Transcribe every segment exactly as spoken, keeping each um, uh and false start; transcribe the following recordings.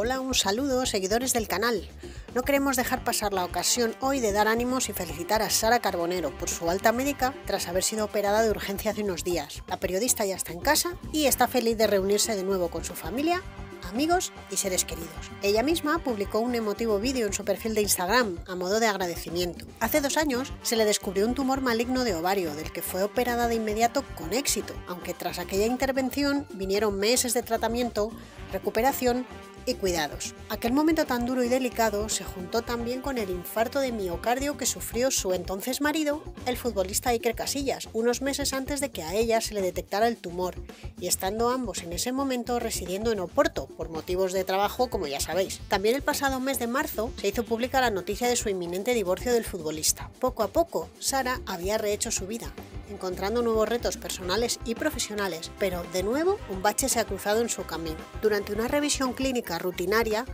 Hola, un saludo, seguidores del canal. No queremos dejar pasar la ocasión hoy de dar ánimos y felicitar a Sara Carbonero por su alta médica tras haber sido operada de urgencia hace unos días. La periodista ya está en casa y está feliz de reunirse de nuevo con su familia, amigos y seres queridos. Ella misma publicó un emotivo vídeo en su perfil de Instagram a modo de agradecimiento. Hace dos años se le descubrió un tumor maligno de ovario del que fue operada de inmediato con éxito, aunque tras aquella intervención vinieron meses de tratamiento, recuperación y cuidados. Aquel momento tan duro y delicado se juntó también con el infarto de miocardio que sufrió su entonces marido, el futbolista Iker Casillas, unos meses antes de que a ella se le detectara el tumor, y estando ambos en ese momento residiendo en Oporto, por motivos de trabajo, como ya sabéis. También el pasado mes de marzo se hizo pública la noticia de su inminente divorcio del futbolista. Poco a poco, Sara había rehecho su vida, encontrando nuevos retos personales y profesionales, pero de nuevo un bache se ha cruzado en su camino. Durante una revisión clínica rutinaria,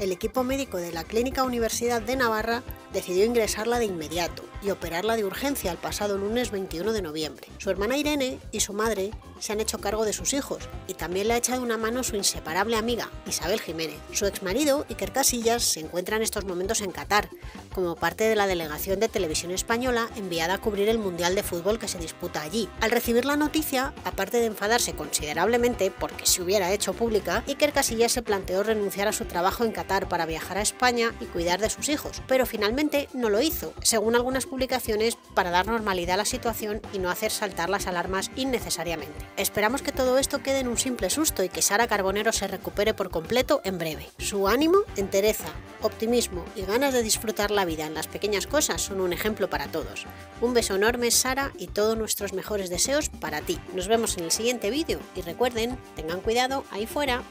el equipo médico de la Clínica Universidad de Navarra decidió ingresarla de inmediato y operarla de urgencia el pasado lunes veintiuno de noviembre. Su hermana Irene y su madre se han hecho cargo de sus hijos y también le ha echado una mano su inseparable amiga, Isabel Jiménez. Su exmarido, Iker Casillas, se encuentra en estos momentos en Qatar, como parte de la delegación de Televisión Española enviada a cubrir el Mundial de Fútbol que se disputa allí. Al recibir la noticia, aparte de enfadarse considerablemente porque se hubiera hecho pública, Iker Casillas se planteó renunciar a su trabajo en Qatar para viajar a España y cuidar de sus hijos, pero finalmente no lo hizo, según algunas publicaciones, para dar normalidad a la situación y no hacer saltar las alarmas innecesariamente. Esperamos que todo esto quede en un simple susto y que Sara Carbonero se recupere por completo en breve. Su ánimo, entereza, optimismo y ganas de disfrutar la vida en las pequeñas cosas son un ejemplo para todos. Un beso enorme, Sara, y todos nuestros mejores deseos para ti. Nos vemos en el siguiente vídeo y recuerden, tengan cuidado ahí fuera.